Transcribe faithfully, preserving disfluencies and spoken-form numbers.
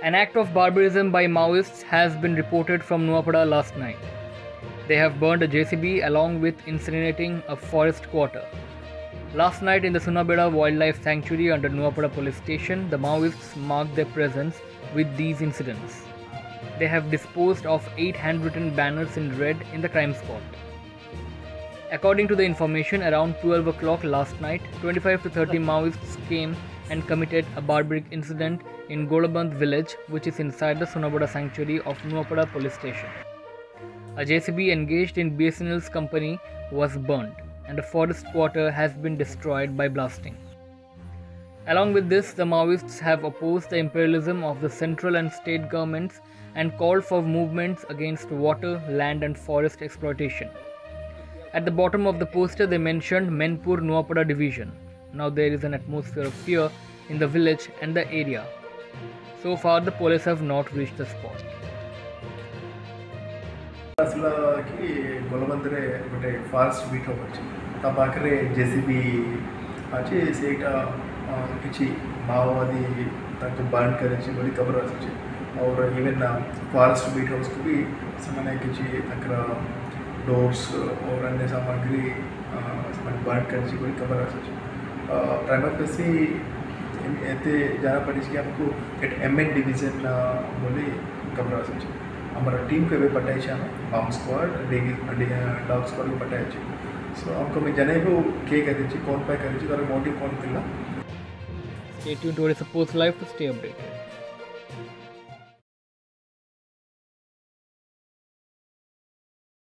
An act of barbarism by Maoists has been reported from Nuapada last night. They have burned a J C B along with incinerating a forest quarter. Last night in the Sunabeda Wildlife Sanctuary under Nuapada police station, the Maoists marked their presence with these incidents. They have disposed of eight handwritten banners in red in the crime spot. According to the information, around twelve o'clock last night, twenty-five to thirty Maoists came and committed a barbaric incident in Golabandh village, which is inside the Sunabeda sanctuary of Nuapada police station. A J C B engaged in B S N L's company was burnt and a forest quarter has been destroyed by blasting. Along with this, the Maoists have opposed the imperialism of the central and state governments and called for movements against water, land and forest exploitation. At the bottom of the poster they mentioned Menpur Nuapada Division. Now there is an atmosphere of fear in the village and the area. So far the police have not reached the spot. Forest beat J C B किसी माओवादी ताकि बांध करें ची बड़ी कब्र आती ची और इवन ना फॉरेस्ट बीट हाउस को भी समने किसी तकरा डोर्स और अन्य सामग्री समने बांध करें ची बड़ी कब्र आती ची प्राइमरी कैसी ऐते जाना पड़ी कि आपको एक एमएन डिवीजन ना बोले कब्र आती ची हमारा टीम के भी पटाई ची हमें बम स्क्वाड डेगी डॉग स्क्वाड भी पटाई ची सो आपको मैं जाने को क्या करते ची कौन पाए करते ची तारे मोटिव कौन किला. Stay tuned to What Is Supposed Life to stay updated.